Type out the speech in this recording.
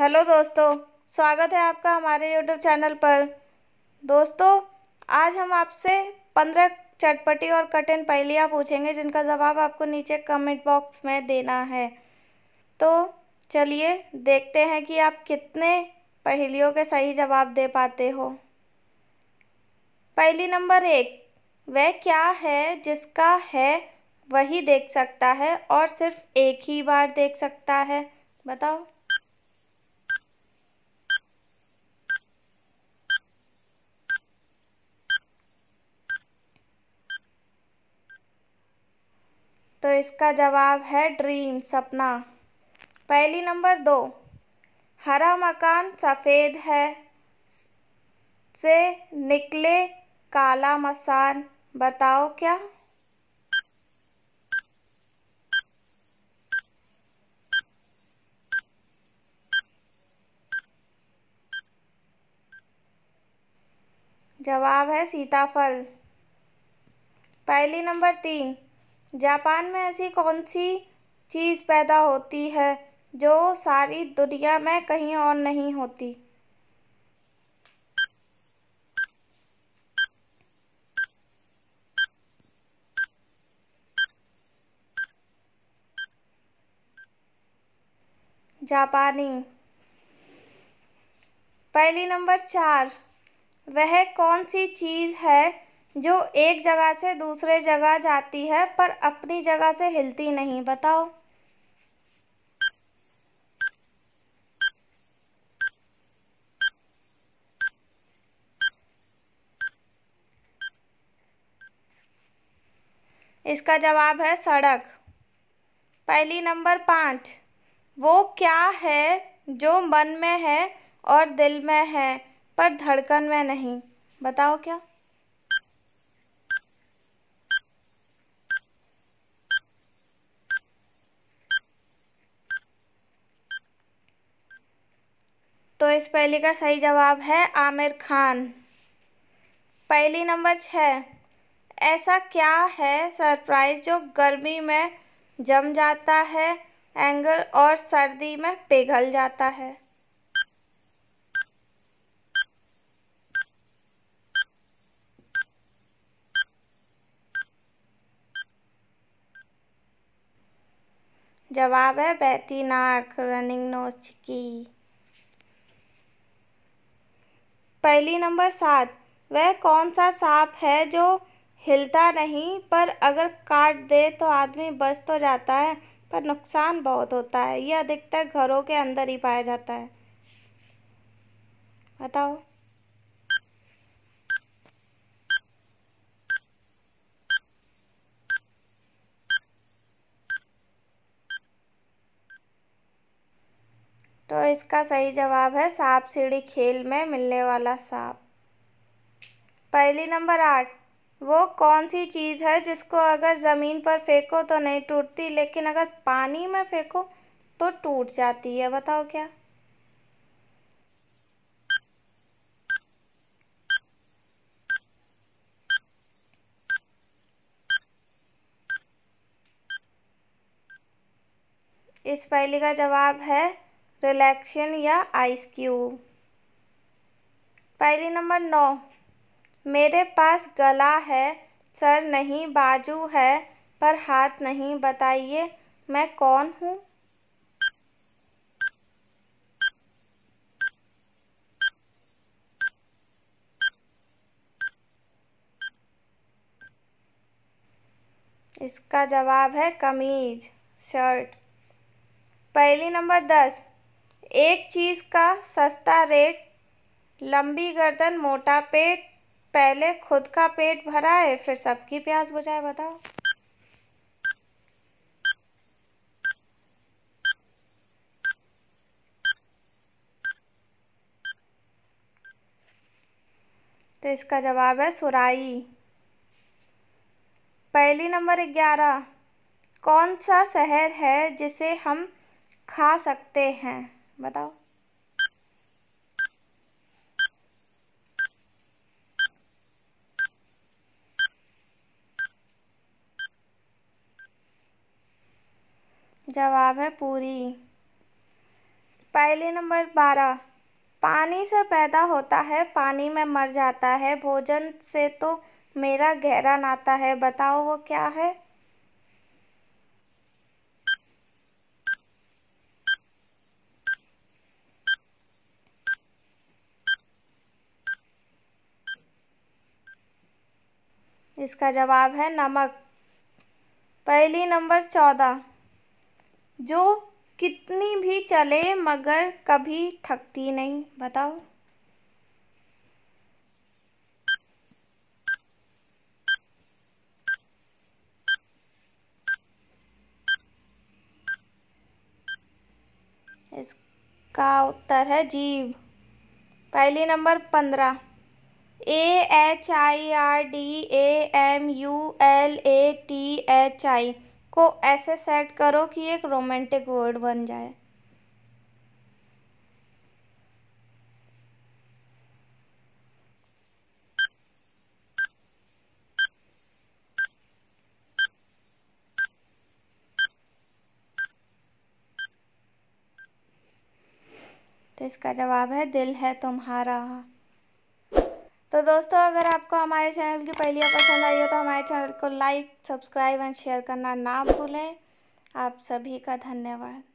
Hello दोस्तों, स्वागत है आपका हमारे यूट्यूब चैनल पर। दोस्तों, आज हम आपसे 15 चटपटी और कठिन पहेलियाँ पूछेंगे जिनका जवाब आपको नीचे कमेंट बॉक्स में देना है। तो चलिए देखते हैं कि आप कितने पहेलियों के सही जवाब दे पाते हो। पहेली नंबर 1, वह क्या है जिसका है वही देख सकता है और सिर्फ एक ही बार देख सकता है? बताओ। तो इसका जवाब है ड्रीम, सपना। पहेली नंबर 2, हरा मकान सफ़ेद है से निकले काला मसान, बताओ क्या? जवाब है सीताफल। पहेली नंबर 3, जापान में ऐसी कौन सी चीज़ पैदा होती है जो सारी दुनिया में कहीं और नहीं होती? जापानी। पहेली नंबर 4, वह कौन सी चीज़ है जो एक जगह से दूसरे जगह जाती है पर अपनी जगह से हिलती नहीं? बताओ। इसका जवाब है सड़क। पहेली नंबर 5, वो क्या है जो मन में है और दिल में है पर धड़कन में नहीं? बताओ क्या? तो इस पहेली का सही जवाब है आमिर खान। पहेली नंबर 6, ऐसा क्या है सरप्राइज जो गर्मी में जम जाता है एंगल और सर्दी में पिघल जाता है? जवाब है बहती नाक, रनिंग नोज की। पहेली नंबर 7, वह कौन सा सांप है जो हिलता नहीं पर अगर काट दे तो आदमी बच तो जाता है पर नुकसान बहुत होता है? यह अधिकतर घरों के अंदर ही पाया जाता है। बताओ। तो इसका सही जवाब है सांप सीढ़ी खेल में मिलने वाला सांप। पहेली नंबर 8, वो कौन सी चीज़ है जिसको अगर ज़मीन पर फेंको तो नहीं टूटती लेकिन अगर पानी में फेंको तो टूट जाती है? बताओ क्या? इस पहेली का जवाब है रिलैक्सेशन या आइस क्यूब। पहेली नंबर 9, मेरे पास गला है सर नहीं, बाजू है पर हाथ नहीं, बताइए मैं कौन हूँ? इसका जवाब है कमीज, शर्ट। पहेली नंबर 10, एक चीज़ का सस्ता रेट, लंबी गर्दन मोटा पेट, पहले खुद का पेट भरा है फिर सबकी प्यास बुझाए, बताओ। तो इसका जवाब है सुराई। पहेली नंबर 11, कौन सा शहर है जिसे हम खा सकते हैं? बताओ। जवाब है पूरी। पहेली नंबर 12। पानी से पैदा होता है, पानी में मर जाता है, भोजन से तो मेरा गहरा नाता है, बताओ वो क्या है। इसका जवाब है नमक। पहेली नंबर 14। जो कितनी भी चले मगर कभी थकती नहीं, बताओ। इसका उत्तर है जीभ। पहेली नंबर 15। AHIRDAMULATHI को ऐसे सेट करो कि एक रोमांटिक वर्ड बन जाए। तो इसका जवाब है दिल है तुम्हारा। तो दोस्तों, अगर आपको हमारे चैनल की पहेलियाँ पसंद आई हो तो हमारे चैनल को लाइक, सब्सक्राइब एंड शेयर करना ना भूलें। आप सभी का धन्यवाद।